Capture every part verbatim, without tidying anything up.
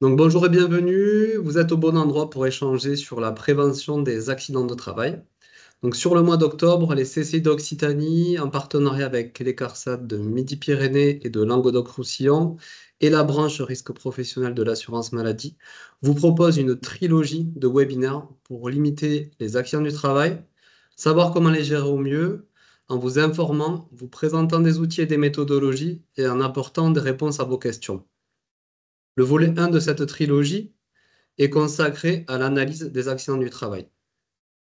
Donc bonjour et bienvenue, vous êtes au bon endroit pour échanger sur la prévention des accidents de travail. Donc sur le mois d'octobre, les C C I d'Occitanie, en partenariat avec les CARSAT de Midi-Pyrénées et de Languedoc-Roussillon et la branche risque professionnel de l'assurance maladie, vous proposent une trilogie de webinaires pour limiter les accidents du travail, savoir comment les gérer au mieux, en vous informant, vous présentant des outils et des méthodologies et en apportant des réponses à vos questions. Le volet un de cette trilogie est consacré à l'analyse des accidents du travail.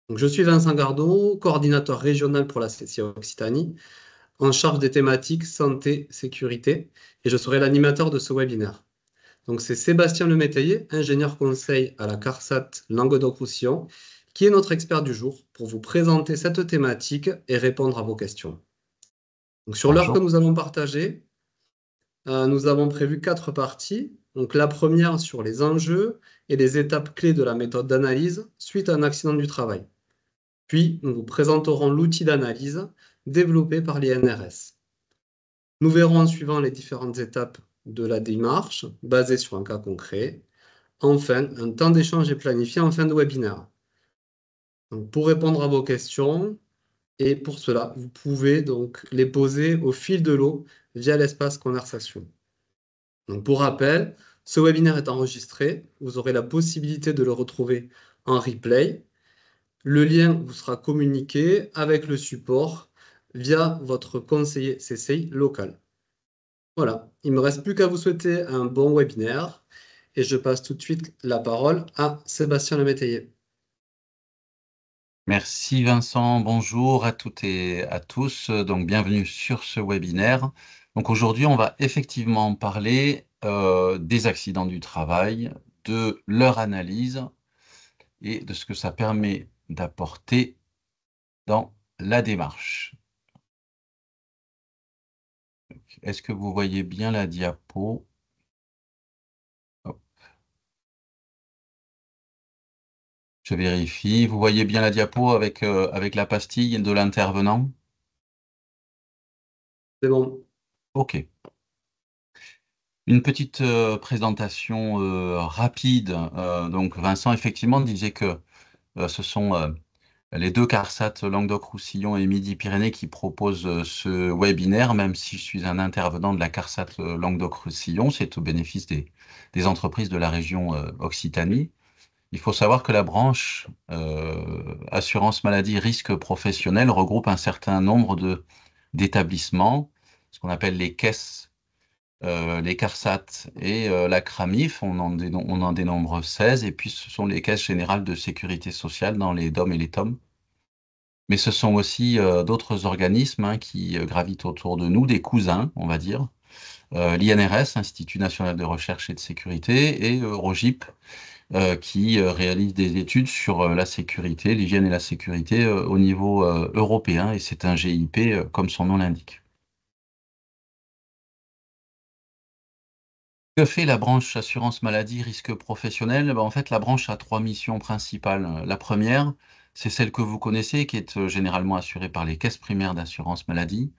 Donc, je suis Vincent Gardon, coordinateur régional pour la C C I Occitanie, en charge des thématiques santé, sécurité, et je serai l'animateur de ce webinaire. Donc, c'est Sébastien Le Métayer, ingénieur conseil à la CARSAT Languedoc-Roussillon, qui est notre expert du jour pour vous présenter cette thématique et répondre à vos questions. Donc, sur l'heure que nous allons partager, euh, nous avons prévu quatre parties. Donc la première sur les enjeux et les étapes clés de la méthode d'analyse suite à un accident du travail. Puis, nous vous présenterons l'outil d'analyse développé par l'I N R S. Nous verrons en suivant les différentes étapes de la démarche basée sur un cas concret. Enfin, un temps d'échange est planifié en fin de webinaire. Donc, pour répondre à vos questions, et pour cela, vous pouvez donc les poser au fil de l'eau via l'espace conversation. Donc pour rappel, ce webinaire est enregistré, vous aurez la possibilité de le retrouver en replay. Le lien vous sera communiqué avec le support via votre conseiller C C I local. Voilà, il ne me reste plus qu'à vous souhaiter un bon webinaire et je passe tout de suite la parole à Sébastien Le Métayer. Merci Vincent, bonjour à toutes et à tous, donc bienvenue sur ce webinaire. Donc aujourd'hui, on va effectivement parler euh, des accidents du travail, de leur analyse et de ce que ça permet d'apporter dans la démarche. Est-ce que vous voyez bien la diapo? Hop. Je vérifie. Vous voyez bien la diapo avec, euh, avec la pastille de l'intervenant? C'est bon. Ok. Une petite euh, présentation euh, rapide. Euh, donc Vincent, effectivement, disait que euh, ce sont euh, les deux CARSAT Languedoc-Roussillon et Midi-Pyrénées qui proposent euh, ce webinaire, même si je suis un intervenant de la CARSAT Languedoc-Roussillon, c'est au bénéfice des, des entreprises de la région euh, Occitanie. Il faut savoir que la branche euh, assurance maladie risque professionnel regroupe un certain nombre d'établissements, ce qu'on appelle les caisses, euh, les CARSAT et euh, la CRAMIF, on en, on en dénombre seize, et puis ce sont les caisses générales de sécurité sociale dans les D O M et les T O M. Mais ce sont aussi euh, d'autres organismes hein, qui gravitent autour de nous, des cousins, on va dire, euh, l'I N R S, Institut National de Recherche et de Sécurité, et Euro-Gip, euh, qui euh, réalise des études sur euh, la sécurité, l'hygiène et la sécurité euh, au niveau euh, européen, et c'est un G I P euh, comme son nom l'indique. Que fait la branche assurance maladie risque professionnel? Ben en fait, la branche a trois missions principales. La première, c'est celle que vous connaissez, qui est généralement assurée par les caisses primaires d'assurance maladie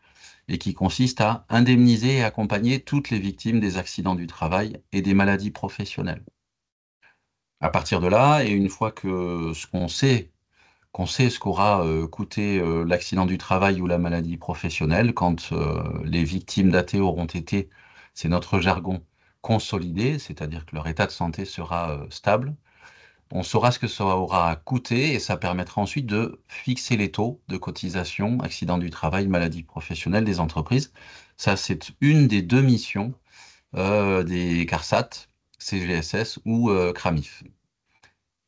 et qui consiste à indemniser et accompagner toutes les victimes des accidents du travail et des maladies professionnelles. À partir de là, et une fois que ce qu'on sait, qu'on sait ce qu'aura euh, coûté euh, l'accident du travail ou la maladie professionnelle, quand euh, les victimes d'A T auront été, c'est notre jargon, consolidés, c'est-à-dire que leur état de santé sera stable, on saura ce que ça aura coûté et ça permettra ensuite de fixer les taux de cotisation, accident du travail, maladie professionnelle des entreprises. Ça, c'est une des deux missions euh, des CARSAT, C G S S ou euh, CRAMIF.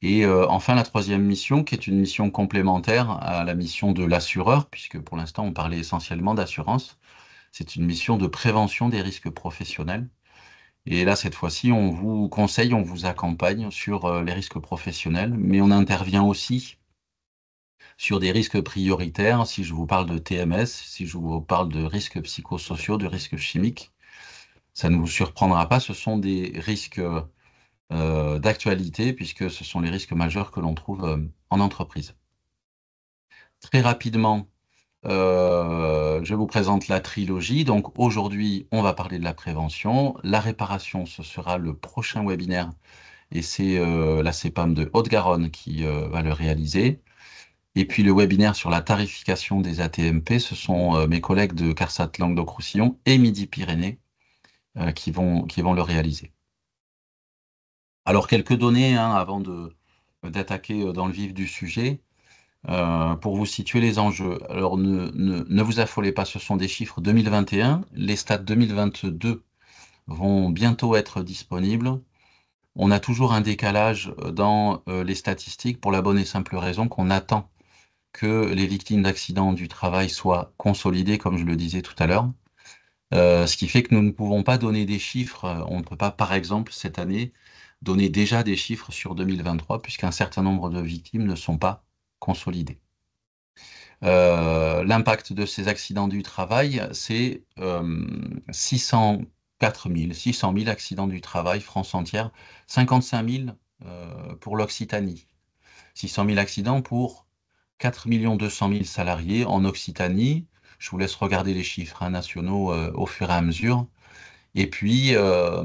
Et euh, enfin, la troisième mission, qui est une mission complémentaire à la mission de l'assureur, puisque pour l'instant, on parlait essentiellement d'assurance, c'est une mission de prévention des risques professionnels. Et là, cette fois-ci, on vous conseille, on vous accompagne sur les risques professionnels, mais on intervient aussi sur des risques prioritaires, si je vous parle de T M S, si je vous parle de risques psychosociaux, de risques chimiques, ça ne vous surprendra pas, ce sont des risques euh, d'actualité, puisque ce sont les risques majeurs que l'on trouve euh, en entreprise. Très rapidement, Euh, je vous présente la trilogie. Donc aujourd'hui, on va parler de la prévention. La réparation, ce sera le prochain webinaire et c'est euh, la CEPAM de Haute-Garonne qui euh, va le réaliser. Et puis le webinaire sur la tarification des A T M P, ce sont euh, mes collègues de CARSAT Languedoc-Roussillon et Midi-Pyrénées euh, qui vont, qui vont le réaliser. Alors quelques données hein, avant de d'attaquer dans le vif du sujet. Euh, pour vous situer les enjeux, alors ne, ne, ne vous affolez pas, ce sont des chiffres deux mille vingt et un, les stats deux mille vingt-deux vont bientôt être disponibles. On a toujours un décalage dans euh, les statistiques pour la bonne et simple raison qu'on attend que les victimes d'accidents du travail soient consolidées, comme je le disais tout à l'heure, euh, ce qui fait que nous ne pouvons pas donner des chiffres, on ne peut pas par exemple cette année donner déjà des chiffres sur deux mille vingt-trois puisqu'un certain nombre de victimes ne sont pas consolidé. Euh, L'impact de ces accidents du travail, c'est euh, six cent quatre mille, six cent mille accidents du travail, France entière, cinquante-cinq mille euh, pour l'Occitanie, six cent mille accidents pour quatre millions deux cent mille salariés en Occitanie. Je vous laisse regarder les chiffres hein, nationaux euh, au fur et à mesure. Et puis, euh,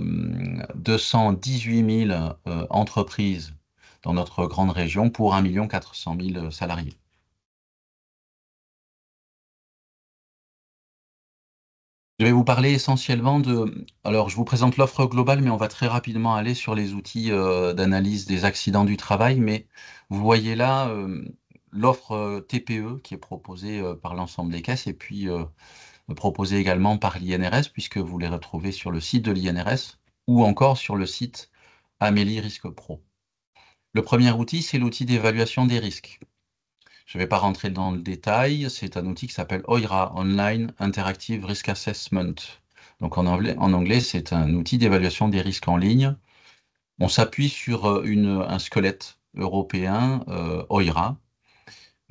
deux cent dix-huit mille euh, entreprises dans notre grande région, pour un million quatre cent mille salariés. Je vais vous parler essentiellement de... Alors, je vous présente l'offre globale, mais on va très rapidement aller sur les outils euh, d'analyse des accidents du travail. Mais vous voyez là euh, l'offre T P E qui est proposée euh, par l'ensemble des caisses et puis euh, proposée également par l'I N R S, puisque vous les retrouvez sur le site de l'I N R S ou encore sur le site Ameli Risque Pro. Le premier outil, c'est l'outil d'évaluation des risques. Je ne vais pas rentrer dans le détail, c'est un outil qui s'appelle O I R A, Online Interactive Risk Assessment. Donc en anglais, en anglais c'est un outil d'évaluation des risques en ligne. On s'appuie sur une, un squelette européen, euh, O I R A,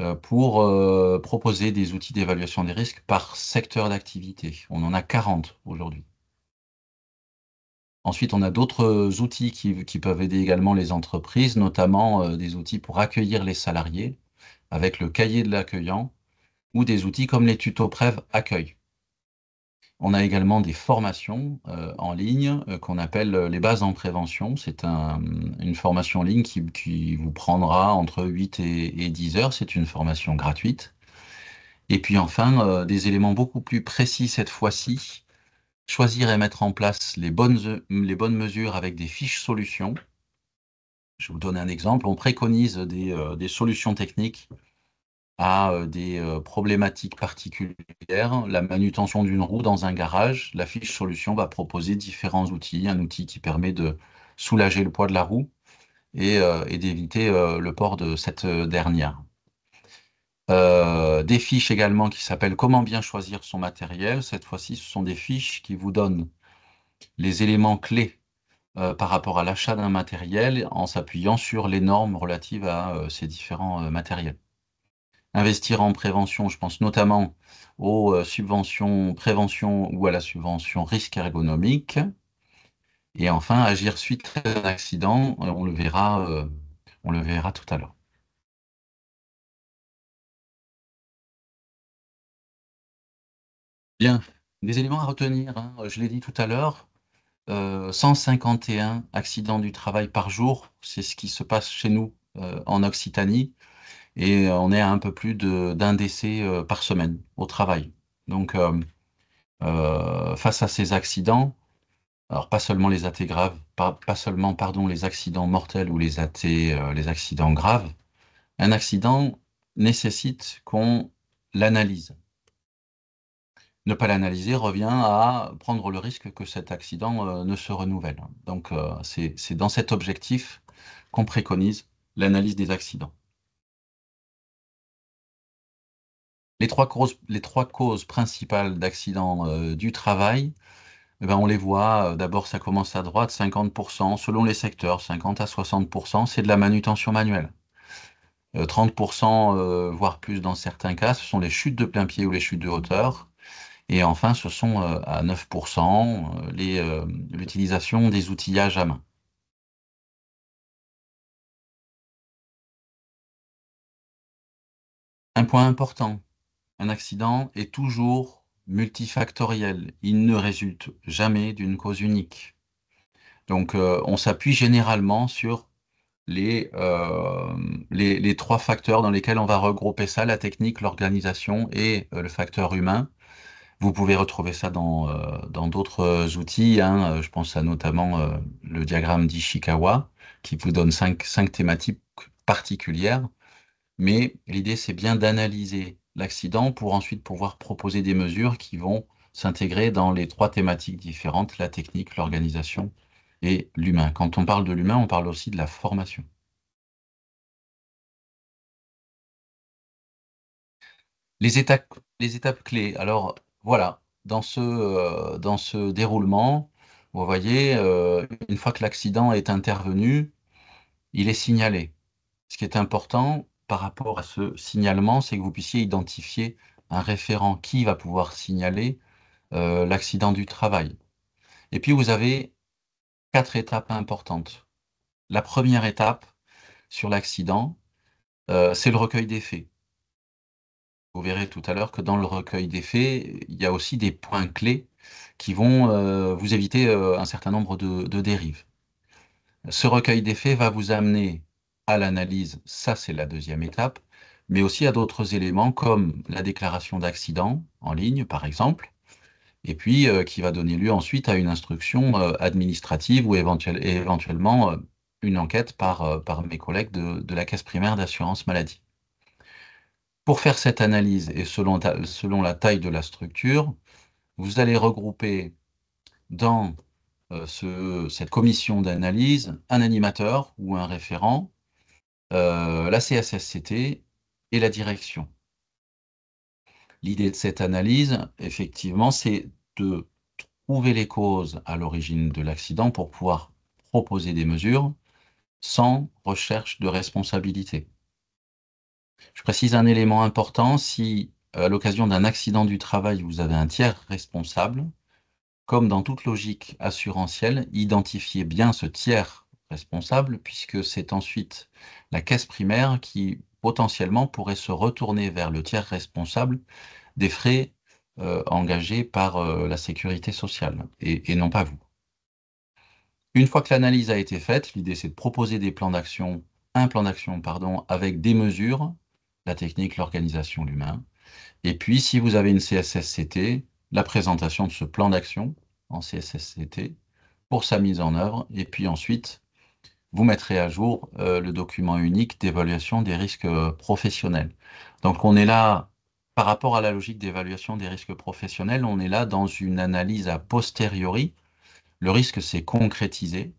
euh, pour euh, proposer des outils d'évaluation des risques par secteur d'activité. On en a quarante aujourd'hui. Ensuite, on a d'autres outils qui, qui peuvent aider également les entreprises, notamment euh, des outils pour accueillir les salariés avec le cahier de l'accueillant ou des outils comme les tutoprèves accueil. On a également des formations euh, en ligne euh, qu'on appelle les bases en prévention. C'est un, une formation en ligne qui, qui vous prendra entre huit et dix heures. C'est une formation gratuite. Et puis enfin, euh, des éléments beaucoup plus précis cette fois-ci. Choisir et mettre en place les bonnes, les bonnes mesures avec des fiches solutions. Je vous donne un exemple. On préconise des, euh, des solutions techniques à euh, des euh, problématiques particulières. La manutention d'une roue dans un garage, la fiche solution va proposer différents outils. Un outil qui permet de soulager le poids de la roue et, euh, et d'éviter euh, le port de cette dernière. Euh, des fiches également qui s'appellent « Comment bien choisir son matériel ». Cette fois-ci, ce sont des fiches qui vous donnent les éléments clés euh, par rapport à l'achat d'un matériel en s'appuyant sur les normes relatives à euh, ces différents euh, matériels. Investir en prévention, je pense notamment aux euh, subventions prévention ou à la subvention risque ergonomique. Et enfin, agir suite à un accident, on le verra, euh, on le verra tout à l'heure. Bien, des éléments à retenir, hein. Je l'ai dit tout à l'heure, euh, cent cinquante et un accidents du travail par jour, c'est ce qui se passe chez nous euh, en Occitanie, et on est à un peu plus d'un décès euh, par semaine au travail. Donc, euh, euh, face à ces accidents, alors pas seulement les A T graves, pas, pas seulement pardon, les accidents mortels ou les A T, euh, les accidents graves, un accident nécessite qu'on l'analyse. Ne pas l'analyser revient à prendre le risque que cet accident euh, ne se renouvelle. Donc euh, c'est dans cet objectif qu'on préconise l'analyse des accidents. Les trois causes, les trois causes principales d'accidents euh, du travail, eh ben on les voit, euh, d'abord ça commence à droite, cinquante pour cent, selon les secteurs, cinquante à soixante pour cent, c'est de la manutention manuelle. Euh, trente pour cent, euh, voire plus dans certains cas, ce sont les chutes de plein pied ou les chutes de hauteur. Et enfin, ce sont à neuf pour cent l'utilisation euh, des outillages à main. Un point important, un accident est toujours multifactoriel. Il ne résulte jamais d'une cause unique. Donc, euh, on s'appuie généralement sur les, euh, les, les trois facteurs dans lesquels on va regrouper ça, la technique, l'organisation et euh, le facteur humain. Vous pouvez retrouver ça dans euh, dans d'autres outils, hein. Je pense à notamment euh, le diagramme d'Ishikawa, qui vous donne cinq, cinq thématiques particulières. Mais l'idée, c'est bien d'analyser l'accident pour ensuite pouvoir proposer des mesures qui vont s'intégrer dans les trois thématiques différentes, la technique, l'organisation et l'humain. Quand on parle de l'humain, on parle aussi de la formation. Les étapes, les étapes clés. Alors voilà, dans ce, euh, dans ce déroulement, vous voyez, euh, une fois que l'accident est intervenu, il est signalé. Ce qui est important par rapport à ce signalement, c'est que vous puissiez identifier un référent qui va pouvoir signaler euh, l'accident du travail. Et puis vous avez quatre étapes importantes. La première étape sur l'accident, euh, c'est le recueil des faits. Vous verrez tout à l'heure que dans le recueil des faits, il y a aussi des points clés qui vont euh, vous éviter euh, un certain nombre de, de dérives. Ce recueil des faits va vous amener à l'analyse, ça c'est la deuxième étape, mais aussi à d'autres éléments comme la déclaration d'accident en ligne par exemple, et puis euh, qui va donner lieu ensuite à une instruction euh, administrative ou éventuel, éventuellement euh, une enquête par, euh, par mes collègues de, de la caisse primaire d'assurance maladie. Pour faire cette analyse et selon, ta, selon la taille de la structure, vous allez regrouper dans euh, ce, cette commission d'analyse un animateur ou un référent, Euh, la C S S C T et la direction. L'idée de cette analyse, effectivement, c'est de trouver les causes à l'origine de l'accident pour pouvoir proposer des mesures sans recherche de responsabilité. Je précise un élément important, si à l'occasion d'un accident du travail, vous avez un tiers responsable, comme dans toute logique assurantielle, identifiez bien ce tiers responsable, puisque c'est ensuite la caisse primaire qui potentiellement pourrait se retourner vers le tiers responsable des frais euh, engagés par euh, la sécurité sociale et, et non pas vous. Une fois que l'analyse a été faite, l'idée c'est de proposer des plans d'action, un plan d'action pardon, avec des mesures, la technique, l'organisation, l'humain. Et puis si vous avez une C S S C T, la présentation de ce plan d'action en C S S C T pour sa mise en œuvre et puis ensuite vous mettrez à jour euh, le document unique d'évaluation des risques professionnels. Donc on est là, par rapport à la logique d'évaluation des risques professionnels, on est là dans une analyse a posteriori. Le risque s'est concrétisé.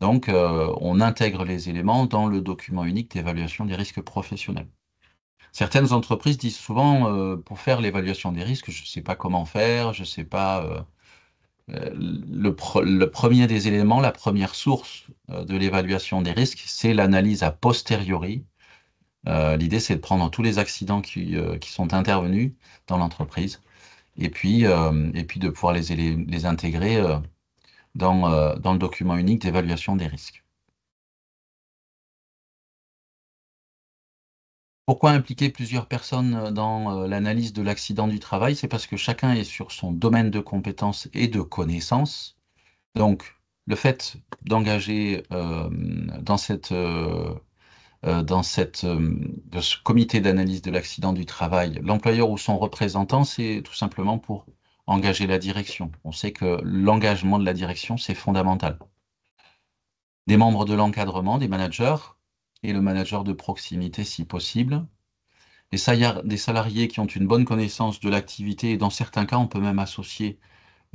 Donc euh, on intègre les éléments dans le document unique d'évaluation des risques professionnels. Certaines entreprises disent souvent, euh, pour faire l'évaluation des risques, je ne sais pas comment faire, je ne sais pas... Euh, Le, pre le premier des éléments, la première source de l'évaluation des risques, c'est l'analyse a posteriori. Euh, L'idée, c'est de prendre tous les accidents qui, euh, qui sont intervenus dans l'entreprise et, euh, et puis de pouvoir les, les, les intégrer euh, dans, euh, dans le document unique d'évaluation des risques. Pourquoi impliquer plusieurs personnes dans l'analyse de l'accident du travail? C'est parce que chacun est sur son domaine de compétences et de connaissances. Donc, le fait d'engager euh, dans, euh, dans cette, euh, de ce comité d'analyse de l'accident du travail, l'employeur ou son représentant, c'est tout simplement pour engager la direction. On sait que l'engagement de la direction, c'est fondamental. Des membres de l'encadrement, des managers, et le manager de proximité si possible. Des salariés qui ont une bonne connaissance de l'activité, et dans certains cas, on peut même associer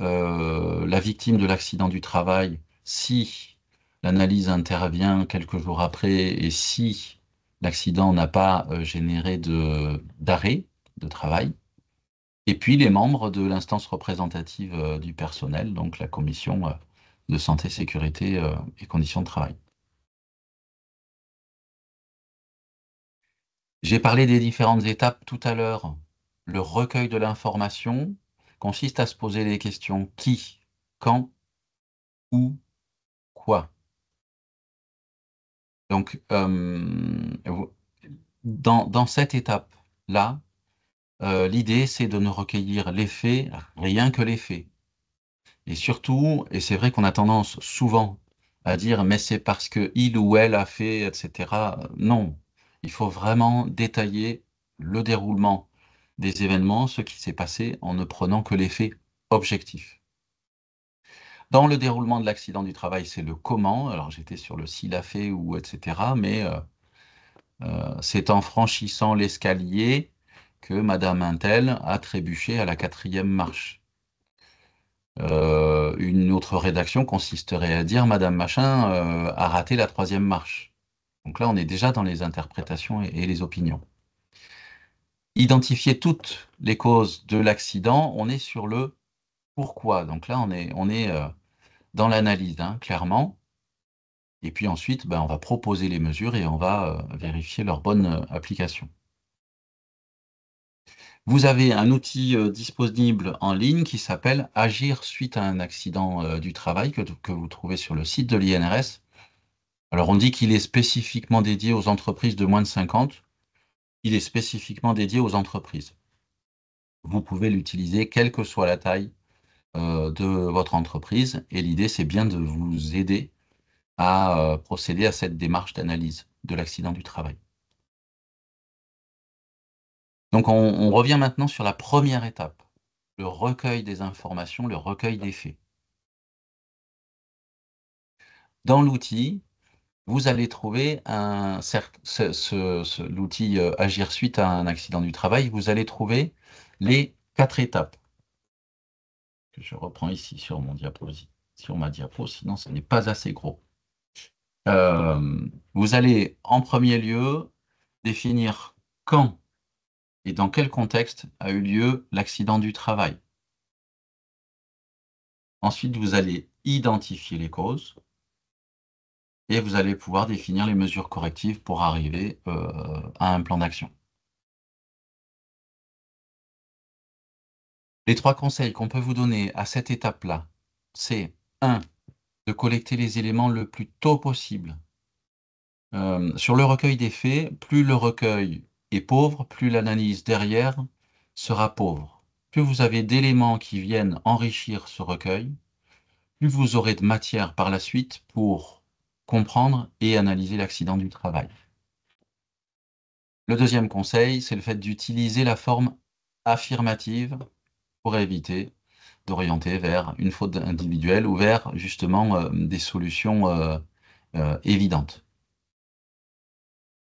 euh, la victime de l'accident du travail si l'analyse intervient quelques jours après et si l'accident n'a pas euh, généré de, d'arrêt de travail. Et puis les membres de l'instance représentative euh, du personnel, donc la commission euh, de santé, sécurité euh, et conditions de travail. J'ai parlé des différentes étapes tout à l'heure. Le recueil de l'information consiste à se poser les questions qui, quand, où, quoi. Donc, euh, dans, dans cette étape-là, Euh, l'idée, c'est de ne recueillir les faits, rien que les faits. Et surtout, et c'est vrai qu'on a tendance souvent à dire « mais c'est parce que il ou elle a fait, et cetera » Non, il faut vraiment détailler le déroulement des événements, ce qui s'est passé, en ne prenant que les faits objectifs. Dans le déroulement de l'accident du travail, c'est le comment. Alors j'étais sur le « s'il a fait » ou « et cetera » mais euh, euh, c'est en franchissant l'escalier que Madame Intel a trébuché à la quatrième marche. Euh, une autre rédaction consisterait à dire Madame Machin euh, a raté la troisième marche. Donc là, on est déjà dans les interprétations et, et les opinions. Identifier toutes les causes de l'accident, on est sur le pourquoi. Donc là, on est, on est euh, dans l'analyse, hein, clairement. Et puis ensuite, ben, on va proposer les mesures et on va euh, vérifier leur bonne euh, application. Vous avez un outil euh, disponible en ligne qui s'appelle « Agir suite à un accident euh, du travail » que, que vous trouvez sur le site de l'I N R S. Alors, on dit qu'il est spécifiquement dédié aux entreprises de moins de cinquante. Il est spécifiquement dédié aux entreprises. Vous pouvez l'utiliser quelle que soit la taille euh, de votre entreprise. Et l'idée, c'est bien de vous aider à euh, procéder à cette démarche d'analyse de l'accident du travail. Donc on, on revient maintenant sur la première étape, le recueil des informations, le recueil des faits. Dans l'outil, vous allez trouver un, certes, ce, ce, ce, l'outil euh, Agir suite à un accident du travail, vous allez trouver les quatre étapes. Que je reprends ici sur mon diapositive, sur ma diapo, sinon ce n'est pas assez gros. Euh, vous allez en premier lieu définir quand et dans quel contexte a eu lieu l'accident du travail. Ensuite, vous allez identifier les causes et vous allez pouvoir définir les mesures correctives pour arriver euh, à un plan d'action. Les trois conseils qu'on peut vous donner à cette étape-là, c'est un de collecter les éléments le plus tôt possible. Euh, sur le recueil des faits, plus le recueil et pauvre, plus l'analyse derrière sera pauvre. Plus vous avez d'éléments qui viennent enrichir ce recueil, plus vous aurez de matière par la suite pour comprendre et analyser l'accident du travail. Le deuxième conseil, c'est le fait d'utiliser la forme affirmative pour éviter d'orienter vers une faute individuelle ou vers justement euh, des solutions euh, euh, évidentes.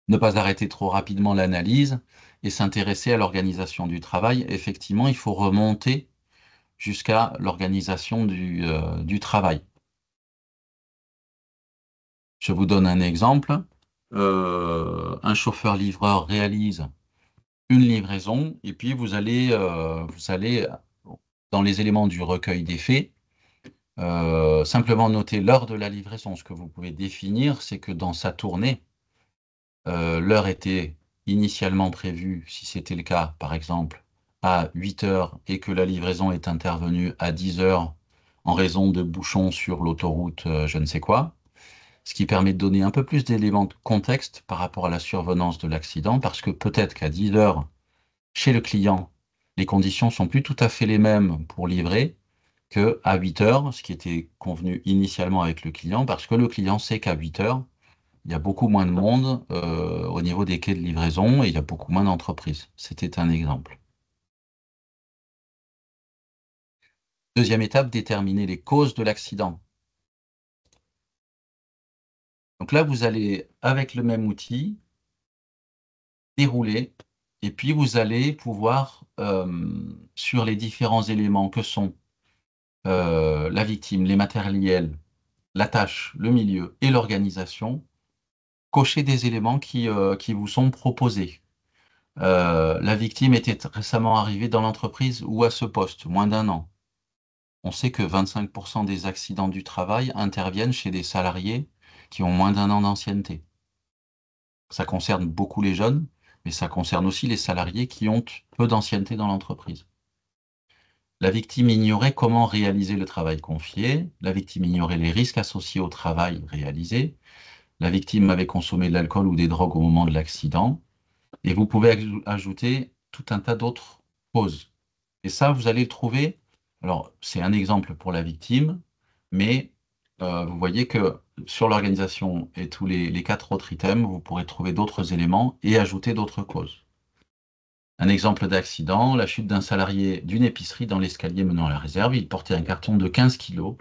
Ne pas arrêter trop rapidement l'analyse et s'intéresser à l'organisation du travail. Effectivement, il faut remonter jusqu'à l'organisation du, euh, du travail. Je vous donne un exemple. Euh, un chauffeur-livreur réalise une livraison et puis vous allez, euh, vous allez dans les éléments du recueil des faits, euh, simplement noter l'heure de la livraison. Ce que vous pouvez définir, c'est que dans sa tournée, Euh, l'heure était initialement prévue, si c'était le cas, par exemple, à huit heures et que la livraison est intervenue à dix heures en raison de bouchons sur l'autoroute euh, je ne sais quoi, ce qui permet de donner un peu plus d'éléments de contexte par rapport à la survenance de l'accident, parce que peut-être qu'à dix heures, chez le client, les conditions sont plus tout à fait les mêmes pour livrer qu'à huit heures, ce qui était convenu initialement avec le client, parce que le client sait qu'à huit heures, il y a beaucoup moins de monde euh, au niveau des quais de livraison et il y a beaucoup moins d'entreprises. C'était un exemple. Deuxième étape, déterminer les causes de l'accident. Donc là, vous allez, avec le même outil, dérouler et puis vous allez pouvoir, euh, sur les différents éléments que sont euh, la victime, les matériels, la tâche, le milieu et l'organisation, cocher des éléments qui, euh, qui vous sont proposés. Euh, la victime était récemment arrivée dans l'entreprise ou à ce poste, moins d'un an. On sait que vingt-cinq pour cent des accidents du travail interviennent chez des salariés qui ont moins d'un an d'ancienneté. Ça concerne beaucoup les jeunes, mais ça concerne aussi les salariés qui ont peu d'ancienneté dans l'entreprise. La victime ignorait comment réaliser le travail confié, la victime ignorait les risques associés au travail réalisé, la victime avait consommé de l'alcool ou des drogues au moment de l'accident. Et vous pouvez ajouter tout un tas d'autres cause. Et ça, vous allez le trouver. Alors, c'est un exemple pour la victime, mais euh, vous voyez que sur l'organisation et tous les, les quatre autres items, vous pourrez trouver d'autres éléments et ajouter d'autres causes. Un exemple d'accident, la chute d'un salarié d'une épicerie dans l'escalier menant à la réserve. Il portait un carton de quinze kilos.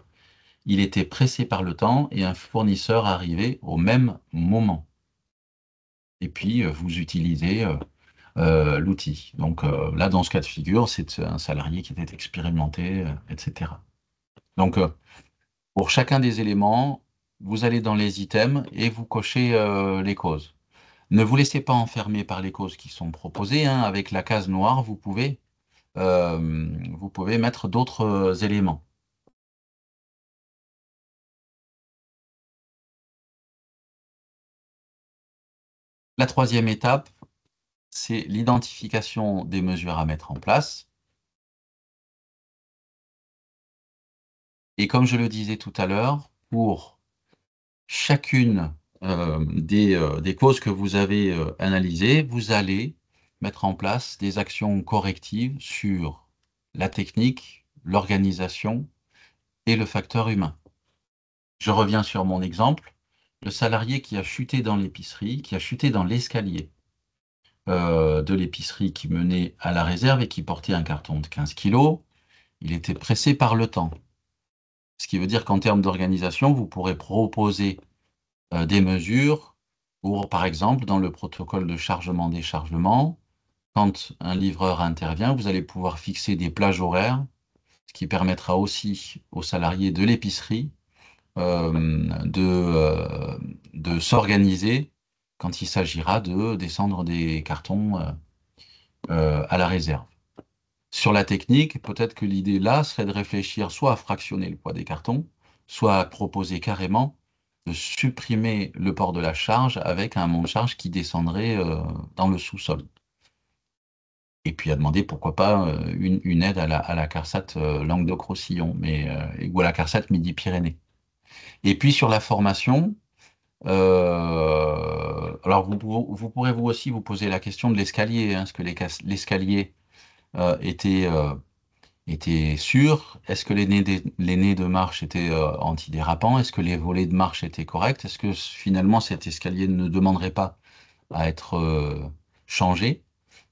Il était pressé par le temps et un fournisseur arrivait au même moment. Et puis, vous utilisez euh, euh, l'outil. Donc euh, là, dans ce cas de figure, c'est un salarié qui était expérimenté, euh, et cetera. Donc, euh, pour chacun des éléments, vous allez dans les items et vous cochez euh, les causes. Ne vous laissez pas enfermer par les causes qui sont proposées. Hein. Avec la case noire, vous pouvez, euh, vous pouvez mettre d'autres éléments. La troisième étape, c'est l'identification des mesures à mettre en place. Et comme je le disais tout à l'heure, pour chacune Euh, des, euh, des causes que vous avez euh, analysées, vous allez mettre en place des actions correctives sur la technique, l'organisation et le facteur humain. Je reviens sur mon exemple, le salarié qui a chuté dans l'épicerie, qui a chuté dans l'escalier euh, de l'épicerie qui menait à la réserve et qui portait un carton de quinze kilos, il était pressé par le temps. Ce qui veut dire qu'en termes d'organisation, vous pourrez proposer des mesures pour, par exemple, dans le protocole de chargement-déchargement, quand un livreur intervient, vous allez pouvoir fixer des plages horaires, ce qui permettra aussi aux salariés de l'épicerie euh, de, euh, de s'organiser quand il s'agira de descendre des cartons euh, euh, à la réserve. Sur la technique, peut-être que l'idée là serait de réfléchir soit à fractionner le poids des cartons, soit à proposer carrément de supprimer le port de la charge avec un monte-charge qui descendrait euh, dans le sous-sol. Et puis à demander pourquoi pas euh, une, une aide à la, à la CARSAT euh, Languedoc-Roussillon mais, euh, ou à la CARSAT Midi-Pyrénées. Et puis sur la formation, euh, alors vous, vous pourrez vous aussi vous poser la question de l'escalier, hein, est-ce que l'escalier euh, était, euh, était sûr? Est-ce que les nez de, les nez de marche étaient euh, antidérapants? Est-ce que les volets de marche étaient corrects? Est-ce que finalement cet escalier ne demanderait pas à être euh, changé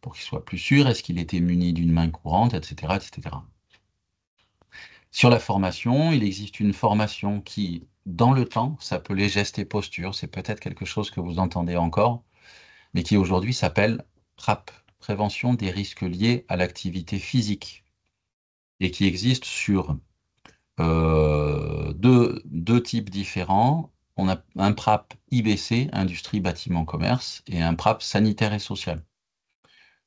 pour qu'il soit plus sûr? Est-ce qu'il était muni d'une main courante, et cetera, et cetera. Sur la formation, il existe une formation qui, dans le temps, s'appelait gestes et postures. C'est peut-être quelque chose que vous entendez encore, mais qui aujourd'hui s'appelle PRAP, prévention des risques liés à l'activité physique, et qui existe sur euh, deux, deux types différents. On a un PRAP I B C, Industrie, Bâtiment, Commerce, et un PRAP Sanitaire et Social.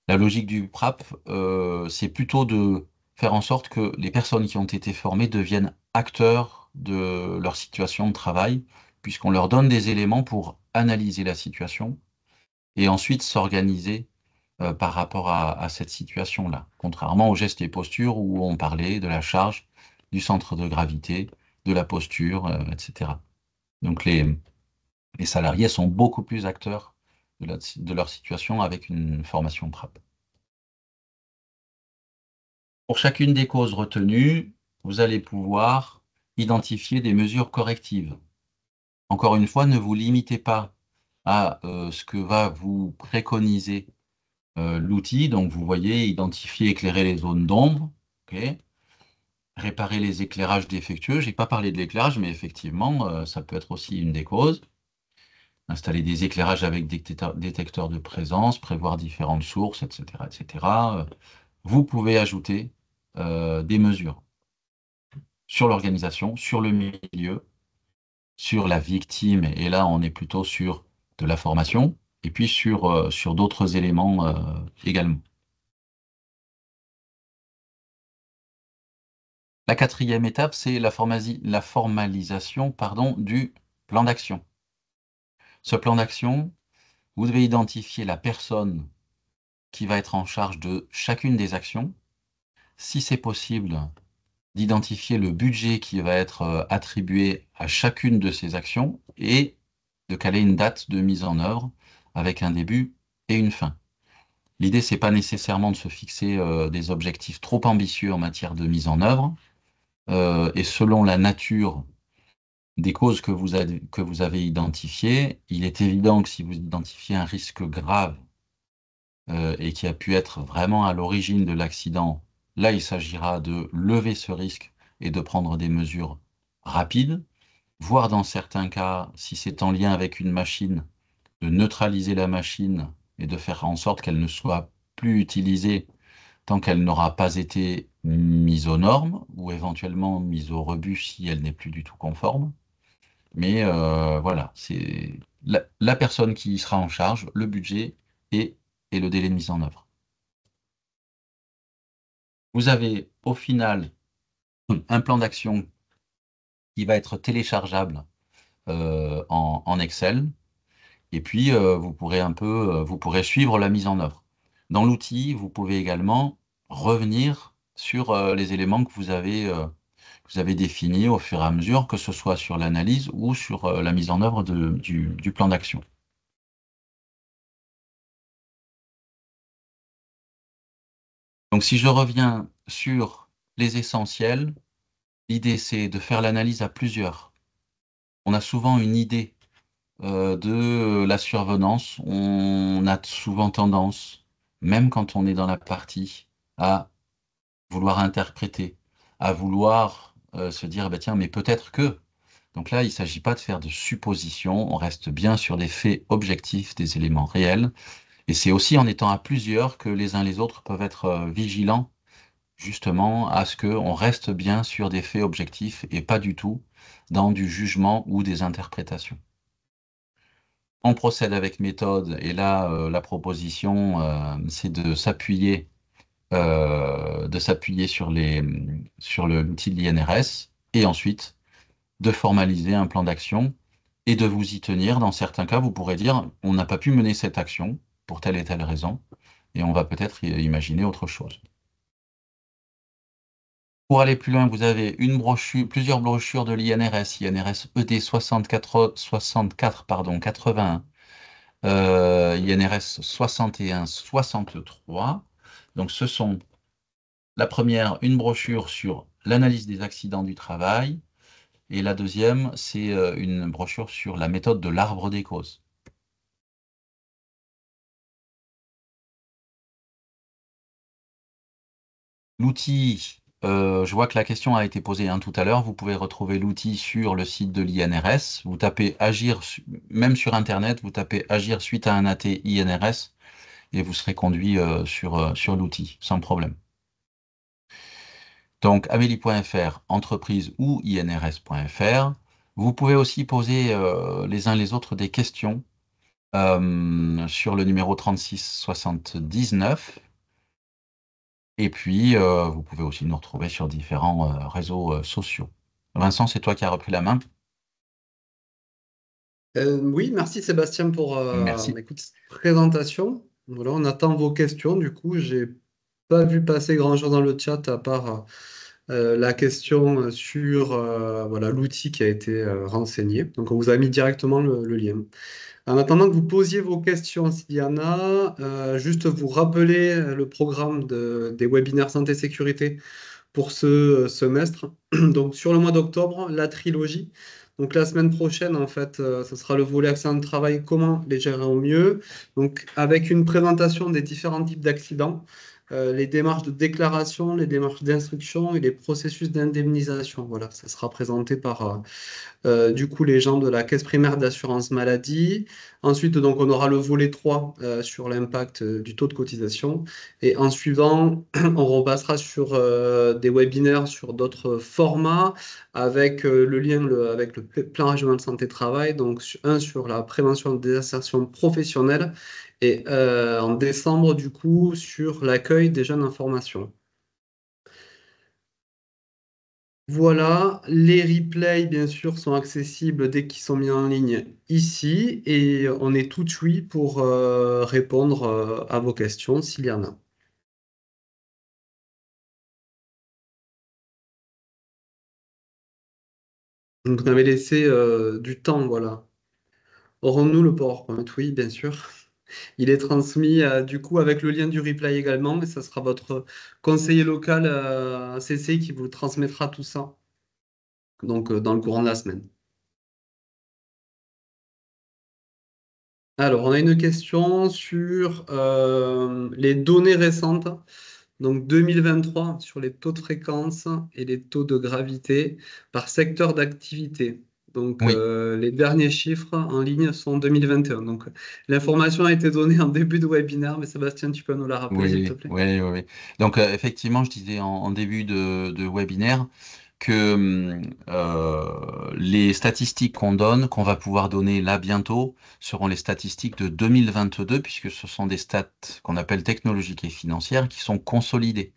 La logique du PRAP, euh, c'est plutôt de faire en sorte que les personnes qui ont été formées deviennent acteurs de leur situation de travail, puisqu'on leur donne des éléments pour analyser la situation et ensuite s'organiser Euh, par rapport à, à cette situation-là, contrairement aux gestes et postures où on parlait de la charge, du centre de gravité, de la posture, euh, et cetera. Donc les, les salariés sont beaucoup plus acteurs de, la, de leur situation avec une formation PRAP. Pour chacune des causes retenues, vous allez pouvoir identifier des mesures correctives. Encore une fois, ne vous limitez pas à euh, ce que va vous préconiser l'outil, donc vous voyez, identifier, éclairer les zones d'ombre, okay. Réparer les éclairages défectueux. Je n'ai pas parlé de l'éclairage, mais effectivement, euh, ça peut être aussi une des causes. Installer des éclairages avec des détecteurs de présence, prévoir différentes sources, et cetera, et cetera. Vous pouvez ajouter euh, des mesures sur l'organisation, sur le milieu, sur la victime, et là, on est plutôt sur de la formation, et puis sur, euh, sur d'autres éléments euh, également. La quatrième étape, c'est la, la formalisation pardon, du plan d'action. Ce plan d'action, vous devez identifier la personne qui va être en charge de chacune des actions. Si c'est possible, d'identifier le budget qui va être attribué à chacune de ces actions et de caler une date de mise en œuvre avec un début et une fin. L'idée, c'est pas nécessairement de se fixer euh, des objectifs trop ambitieux en matière de mise en œuvre. Euh, et selon la nature des causes que vous avez, que vous avez identifiées, il est évident que si vous identifiez un risque grave euh, et qui a pu être vraiment à l'origine de l'accident, là, il s'agira de lever ce risque et de prendre des mesures rapides, voire dans certains cas, si c'est en lien avec une machine, de neutraliser la machine et de faire en sorte qu'elle ne soit plus utilisée tant qu'elle n'aura pas été mise aux normes ou éventuellement mise au rebut si elle n'est plus du tout conforme. Mais euh, voilà, c'est la, la personne qui y sera en charge, le budget et, et le délai de mise en œuvre. Vous avez au final un plan d'action qui va être téléchargeable euh, en, en Excel. Et puis, euh, vous pourrez un peu, euh, vous pourrez suivre la mise en œuvre. Dans l'outil, vous pouvez également revenir sur euh, les éléments que vous avez, euh, que vous avez définis au fur et à mesure, que ce soit sur l'analyse ou sur euh, la mise en œuvre de, du, du plan d'action. Donc, si je reviens sur les essentiels, l'idée, c'est de faire l'analyse à plusieurs. On a souvent une idée de la survenance, on a souvent tendance, même quand on est dans la partie, à vouloir interpréter, à vouloir euh, se dire, bah, tiens, mais peut-être que... Donc là, il ne s'agit pas de faire de suppositions, on reste bien sur des faits objectifs, des éléments réels, et c'est aussi en étant à plusieurs que les uns les autres peuvent être euh, vigilants, justement, à ce qu'on reste bien sur des faits objectifs et pas du tout dans du jugement ou des interprétations. On procède avec méthode, et là, euh, la proposition, euh, c'est de s'appuyer euh, de s'appuyer sur les sur l'outil de l'I N R S, et ensuite de formaliser un plan d'action et de vous y tenir. Dans certains cas, vous pourrez dire, on n'a pas pu mener cette action pour telle et telle raison, et on va peut-être imaginer autre chose. Pour aller plus loin, vous avez une brochure, plusieurs brochures de l'I N R S, I N R S E D soixante-quatre, soixante-quatre pardon, quatre-vingt-un, euh, I N R S soixante et un, soixante-trois. Donc ce sont la première, une brochure sur l'analyse des accidents du travail, et la deuxième, c'est une brochure sur la méthode de l'arbre des causes. L'outil... Euh, je vois que la question a été posée hein, tout à l'heure. Vous pouvez retrouver l'outil sur le site de l'I N R S. Vous tapez Agir, même sur Internet, vous tapez Agir suite à un A T I N R S et vous serez conduit euh, sur, euh, sur l'outil, sans problème. Donc, amélie point F R, entreprise ou I N R S point F R. Vous pouvez aussi poser euh, les uns les autres des questions euh, sur le numéro trente-six soixante-dix-neuf. Et puis, euh, vous pouvez aussi nous retrouver sur différents euh, réseaux euh, sociaux. Vincent, c'est toi qui as repris la main. Euh, oui, merci Sébastien pour euh, merci. Écoute, cette présentation. Voilà, on attend vos questions. Du coup, je n'ai pas vu passer grand-chose dans le chat à part euh, la question sur euh, voilà, l'outil qui a été euh, renseigné. Donc, on vous a mis directement le, le lien. En attendant que vous posiez vos questions, s'il y en a, euh, juste vous rappeler le programme de, des webinaires santé-sécurité pour ce semestre. Donc, sur le mois d'octobre, la trilogie. Donc, la semaine prochaine, en fait, euh, ce sera le volet accident de travail, comment les gérer au mieux. Donc, avec une présentation des différents types d'accidents, euh, les démarches de déclaration, les démarches d'instruction et les processus d'indemnisation. Voilà, ça sera présenté par... Euh, Euh, du coup, les gens de la caisse primaire d'assurance maladie. Ensuite, donc, on aura le volet trois euh, sur l'impact euh, du taux de cotisation. Et en suivant, on repassera sur euh, des webinaires sur d'autres formats avec euh, le lien le, avec le plan régional santé-travail. Donc, un sur la prévention des insertions professionnelles et euh, en décembre, du coup, sur l'accueil des jeunes en formation. Voilà, les replays, bien sûr, sont accessibles dès qu'ils sont mis en ligne ici et on est tout oui pour euh, répondre euh, à vos questions s'il y en a. Donc, on avait laissé euh, du temps, voilà. Aurons-nous le PowerPoint? Oui, bien sûr. Il est transmis euh, du coup avec le lien du replay également, et ça sera votre conseiller local euh, C C qui vous transmettra tout ça, donc euh, dans le courant de la semaine. Alors, on a une question sur euh, les données récentes, donc deux mille vingt-trois, sur les taux de fréquence et les taux de gravité par secteur d'activité. Donc, oui. euh, les derniers chiffres en ligne sont deux mille vingt et un. Donc, l'information a été donnée en début de webinaire, mais Sébastien, tu peux nous la rappeler, oui, s'il te plaît. Oui, oui, oui. Donc, euh, effectivement, je disais en, en début de, de webinaire que euh, les statistiques qu'on donne, qu'on va pouvoir donner là bientôt, seront les statistiques de deux mille vingt-deux, puisque ce sont des stats qu'on appelle technologiques et financières qui sont consolidées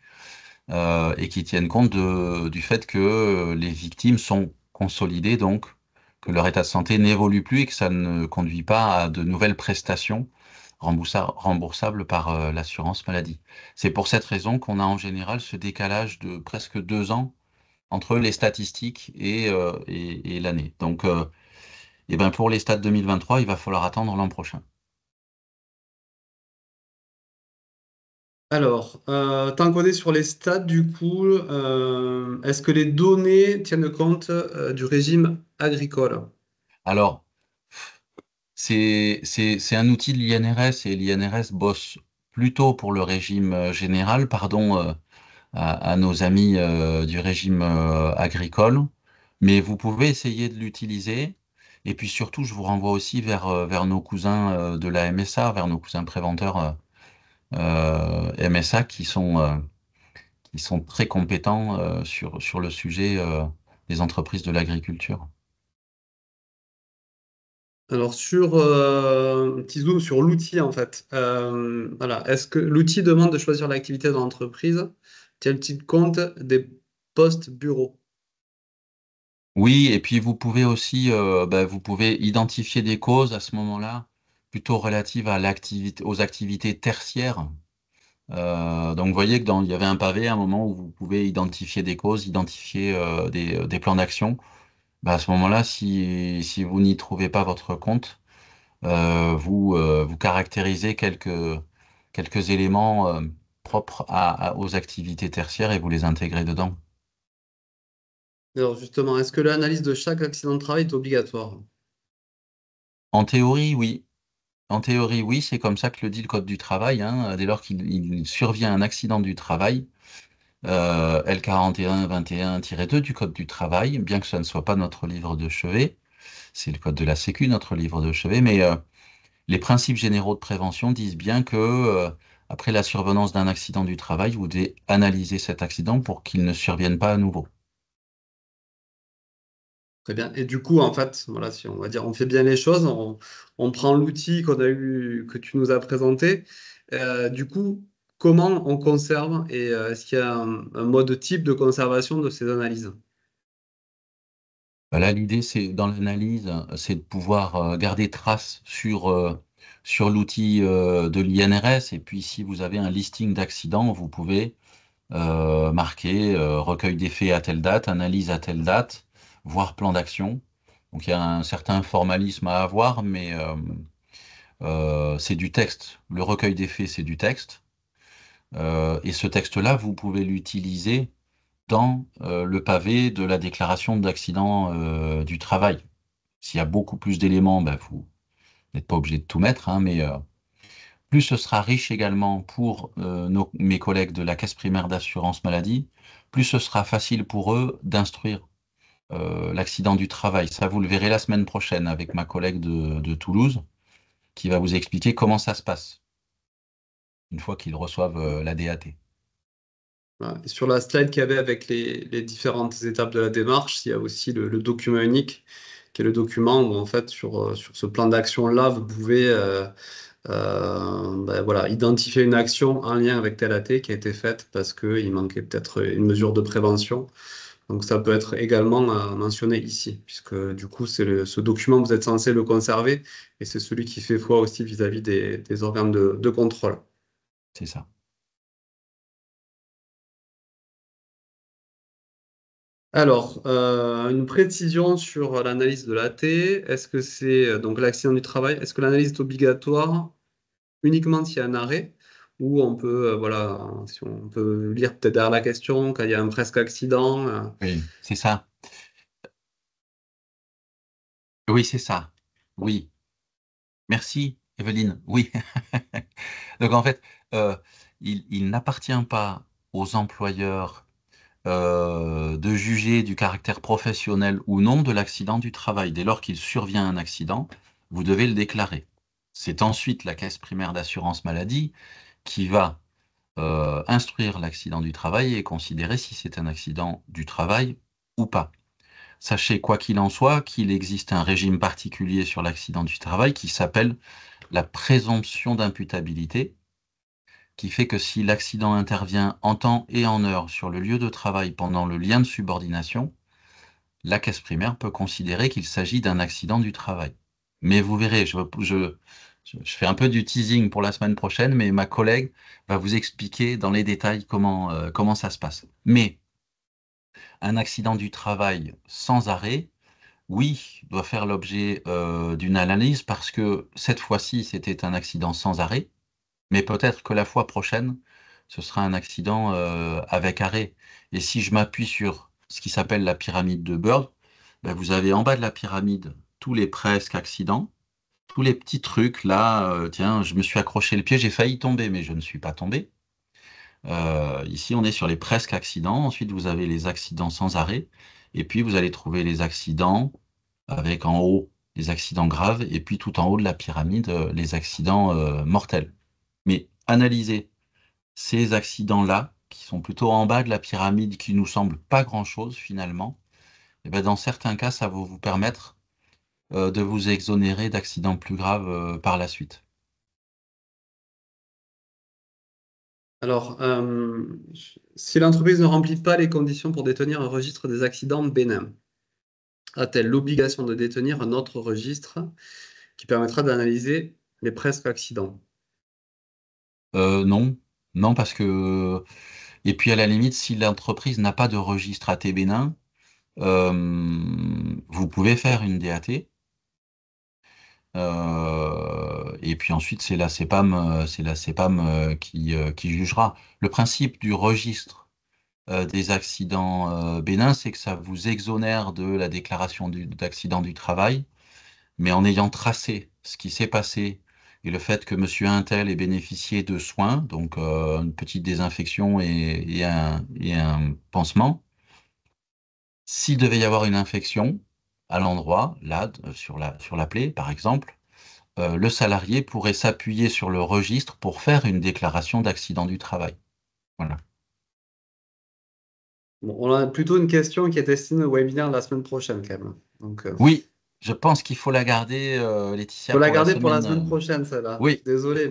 euh, et qui tiennent compte de, du fait que les victimes sont consolidées, donc que leur état de santé n'évolue plus et que ça ne conduit pas à de nouvelles prestations remboursable par l'assurance maladie. C'est pour cette raison qu'on a en général ce décalage de presque deux ans entre les statistiques et, euh, et, et l'année. Donc, euh, et ben pour les stats deux mille vingt-trois, il va falloir attendre l'an prochain. Alors, euh, tant qu'on est sur les stats, du coup, euh, est-ce que les données tiennent compte euh, du régime agricole? Alors, c'est un outil de l'I N R S et l'I N R S bosse plutôt pour le régime général, pardon, euh, À, à nos amis euh, du régime euh, agricole, mais vous pouvez essayer de l'utiliser. Et puis surtout, je vous renvoie aussi vers, euh, vers nos cousins euh, de la M S A, vers nos cousins préventeurs euh, euh, M S A qui sont, euh, qui sont très compétents euh, sur, sur le sujet euh, des entreprises de l'agriculture. Alors, sur euh, un petit zoom sur l'outil, en fait. Euh, voilà. Est-ce que l'outil demande de choisir l'activité de l'entreprise? Tient-il compte des postes bureaux? Oui, et puis vous pouvez aussi euh, bah, vous pouvez identifier des causes à ce moment-là, plutôt relatives à l'activité, aux activités tertiaires. Euh, donc vous voyez que dans, il y avait un pavé à un moment où vous pouvez identifier des causes, identifier euh, des, des plans d'action. Bah, à ce moment-là, si, si vous n'y trouvez pas votre compte, euh, vous, euh, vous caractérisez quelques, quelques éléments euh, propres à, à, aux activités tertiaires et vous les intégrez dedans. Alors justement, est-ce que l'analyse de chaque accident de travail est obligatoire? En théorie, oui. En théorie, oui, c'est comme ça que le dit le Code du travail. Hein. Dès lors qu'il survient un accident du travail, euh, L quarante et un vingt et un tiret deux du Code du travail, bien que ce ne soit pas notre livre de chevet, c'est le Code de la Sécu, notre livre de chevet, mais euh, les principes généraux de prévention disent bien que euh, après la survenance d'un accident du travail, vous devez analyser cet accident pour qu'il ne survienne pas à nouveau. Très bien. Et du coup, en fait, voilà, si on va dire, on fait bien les choses, on, on prend l'outil qu'on a eu, que tu nous as présenté. Euh, du coup, comment on conserve et euh, est-ce qu'il y a un, un mode type de conservation de ces analyses? Là, l'idée, c'est dans l'analyse, c'est de pouvoir garder trace sur euh, sur l'outil euh, de l'I N R S, et puis si vous avez un listing d'accidents, vous pouvez euh, marquer euh, recueil des faits à telle date, analyse à telle date, voire plan d'action. Donc il y a un certain formalisme à avoir, mais euh, euh, c'est du texte. Le recueil des faits, c'est du texte. Euh, et ce texte-là, vous pouvez l'utiliser dans euh, le pavé de la déclaration d'accident euh, du travail. S'il y a beaucoup plus d'éléments, ben, vous n'êtes pas obligé de tout mettre, hein, mais euh, plus ce sera riche également pour euh, nos, mes collègues de la caisse primaire d'assurance maladie, plus ce sera facile pour eux d'instruire euh, l'accident du travail. Ça, vous le verrez la semaine prochaine avec ma collègue de, de Toulouse, qui va vous expliquer comment ça se passe, une fois qu'ils reçoivent euh, la D A T. Sur la slide qu'il y avait avec les, les différentes étapes de la démarche, il y a aussi le, le document unique, qui est le document où, en fait, sur, sur ce plan d'action-là, vous pouvez euh, euh, ben voilà, identifier une action en lien avec telle A T qui a été faite parce qu'il manquait peut-être une mesure de prévention. Donc, ça peut être également euh, mentionné ici, puisque du coup, c'est ce document, vous êtes censé le conserver et c'est celui qui fait foi aussi vis-à-vis des, des organes de, de contrôle. C'est ça. Alors, euh, une précision sur l'analyse de l'A T. Est-ce que c'est donc l'accident du travail? Est-ce que l'analyse est obligatoire uniquement s'il y a un arrêt, où on peut, euh, voilà, si on peut lire peut-être derrière la question, quand il y a un presque accident. Euh... Oui, c'est ça. Oui, c'est ça. Oui. Merci, Evelyne. Oui. Donc, en fait, euh, il, il n'appartient pas aux employeurs euh, de juger du caractère professionnel ou non de l'accident du travail. Dès lors qu'il survient un accident, vous devez le déclarer. C'est ensuite la caisse primaire d'assurance maladie qui va euh, instruire l'accident du travail et considérer si c'est un accident du travail ou pas. Sachez, quoi qu'il en soit, qu'il existe un régime particulier sur l'accident du travail qui s'appelle la présomption d'imputabilité, qui fait que si l'accident intervient en temps et en heure sur le lieu de travail pendant le lien de subordination, la caisse primaire peut considérer qu'il s'agit d'un accident du travail. Mais vous verrez, je, je, je fais un peu du teasing pour la semaine prochaine, mais ma collègue va vous expliquer dans les détails comment, euh, comment ça se passe. Mais un accident du travail sans arrêt, oui, doit faire l'objet euh, d'une analyse, parce que cette fois-ci, c'était un accident sans arrêt, mais peut-être que la fois prochaine, ce sera un accident euh, avec arrêt. Et si je m'appuie sur ce qui s'appelle la pyramide de Bird, ben vous avez en bas de la pyramide tous les presque accidents, tous les petits trucs, là, euh, tiens, je me suis accroché le pied, j'ai failli tomber, mais je ne suis pas tombé. Euh, ici, on est sur les presque accidents. Ensuite, vous avez les accidents sans arrêt. Et puis, vous allez trouver les accidents avec en haut les accidents graves. Et puis, tout en haut de la pyramide, les accidents euh, mortels. Mais analysez ces accidents-là, qui sont plutôt en bas de la pyramide, qui nous semblent pas grand-chose finalement. Et bien, dans certains cas, ça va vous permettre euh, de vous exonérer d'accidents plus graves euh, par la suite. Alors, euh, si l'entreprise ne remplit pas les conditions pour détenir un registre des accidents bénins, a-t-elle l'obligation de détenir un autre registre qui permettra d'analyser les presque accidents? euh, Non, non parce que... Et puis à la limite, si l'entreprise n'a pas de registre A T bénin, euh, vous pouvez faire une D A T. Euh, et puis ensuite, c'est la CEPAM, c'est la CEPAM qui, qui jugera. Le principe du registre euh, des accidents euh, bénins, c'est que ça vous exonère de la déclaration d'accident du travail, mais en ayant tracé ce qui s'est passé et le fait que monsieur Intel ait bénéficié de soins, donc euh, une petite désinfection et, et, un, et un pansement, s'il devait y avoir une infection à l'endroit, là, sur la, sur la plaie, par exemple, euh, le salarié pourrait s'appuyer sur le registre pour faire une déclaration d'accident du travail. Voilà. Bon, on a plutôt une question qui est destinée au webinaire de la semaine prochaine, quand même. Donc, euh... oui, je pense qu'il faut la garder, euh, Laetitia. Il faut la garder pour la semaine, pour la semaine prochaine, celle-là. Oui. Désolé.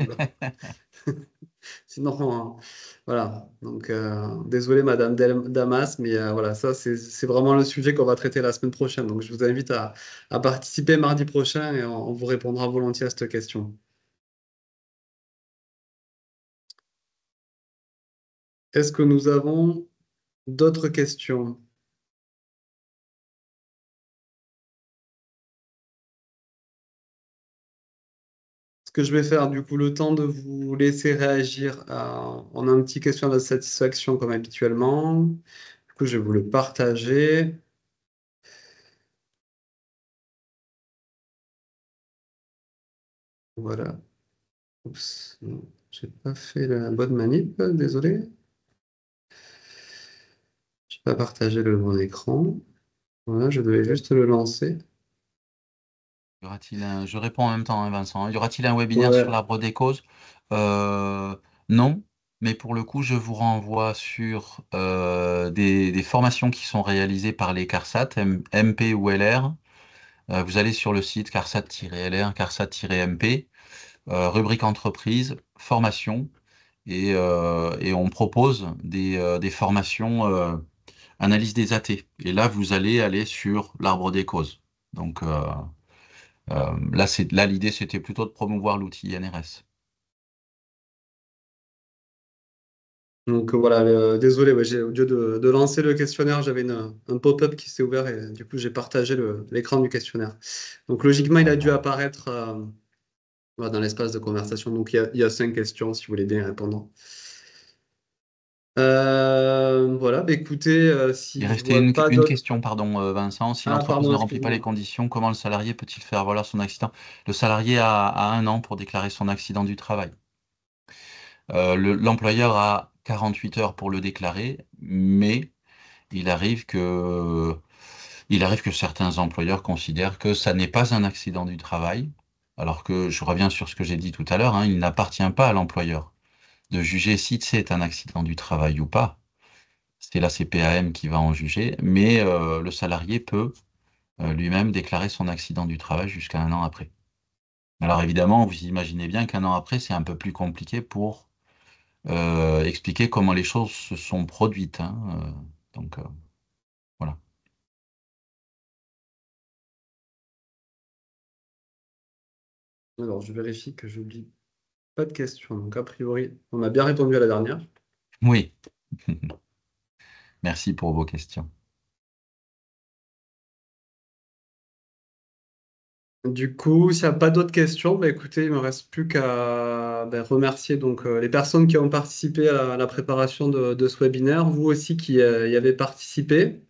Sinon, euh, voilà. Donc, euh, désolé, Madame Del Damas, mais euh, voilà, ça, c'est vraiment le sujet qu'on va traiter la semaine prochaine. Donc, je vous invite à, à participer mardi prochain et on, on vous répondra volontiers à cette question. Est-ce que nous avons d'autres questions? Ce que je vais faire, du coup, le temps de vous laisser réagir, euh, on a un petit questionnaire de satisfaction comme habituellement. Du coup, je vais vous le partager. Voilà. Oups, j'ai pas fait la bonne manip, désolé. Je n'ai pas partagé le bon écran. Voilà, je devais juste le lancer. Y aura-t-il un... Je réponds en même temps, hein, Vincent. Y aura-t-il un webinaire ouais. sur l'arbre des causes? euh, Non, mais pour le coup, je vous renvoie sur euh, des, des formations qui sont réalisées par les CARSAT, M P ou L R. Euh, vous allez sur le site CARSAT-L R, CARSAT-M P, euh, rubrique entreprise, formation, et, euh, et on propose des, euh, des formations euh, analyse des A T. Et là, vous allez aller sur l'arbre des causes. Donc... Euh, Euh, là, là l'idée, c'était plutôt de promouvoir l'outil I N R S. Donc voilà, euh, désolé, ouais, au lieu de, de lancer le questionnaire, j'avais un pop-up qui s'est ouvert et du coup, j'ai partagé l'écran du questionnaire. Donc logiquement, il a dû apparaître euh, dans l'espace de conversation. Donc, il y a, il y a cinq questions, si vous voulez bien répondre. Euh, voilà, bah, écoutez, euh, si il restait une, pas une question, pardon Vincent, si ah, l'entreprise ne remplit pas les conditions, comment le salarié peut-il faire valoir son accident? Le salarié a, a un an pour déclarer son accident du travail. Euh, l'employeur le, a quarante-huit heures pour le déclarer, mais il arrive que, il arrive que certains employeurs considèrent que ça n'est pas un accident du travail, alors que, je reviens sur ce que j'ai dit tout à l'heure, hein, il n'appartient pas à l'employeur de juger si c'est un accident du travail ou pas. C'est la C P A M qui va en juger, mais euh, le salarié peut euh, lui-même déclarer son accident du travail jusqu'à un an après. Alors évidemment, vous imaginez bien qu'un an après, c'est un peu plus compliqué pour euh, expliquer comment les choses se sont produites. Hein, euh, donc euh, voilà. Alors je vérifie que j'oublie de questions, donc a priori on a bien répondu à la dernière. Oui. Merci pour vos questions. Du coup, s'il n'y a pas d'autres questions, bah écoutez, il me reste plus qu'à bah, remercier donc euh, les personnes qui ont participé à la préparation de, de ce webinaire, vous aussi qui euh, y avez participé.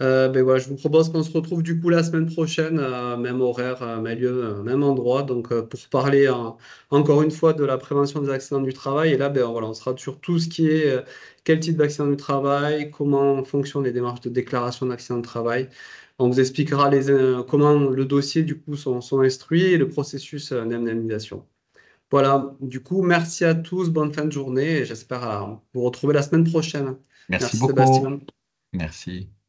Euh, ben ouais, je vous propose qu'on se retrouve du coup la semaine prochaine, euh, même horaire, euh, même lieu, euh, même endroit, donc euh, pour parler euh, encore une fois de la prévention des accidents du travail. Et là, ben, voilà, on sera sur tout ce qui est euh, quel type d'accident du travail, comment fonctionnent les démarches de déclaration d'accident de travail. On vous expliquera les, euh, comment le dossier du coup sont, sont instruits et le processus euh, d'indemnisation. Voilà, du coup, merci à tous, bonne fin de journée et j'espère euh, vous retrouver la semaine prochaine. Merci, merci beaucoup. Sébastien. Merci.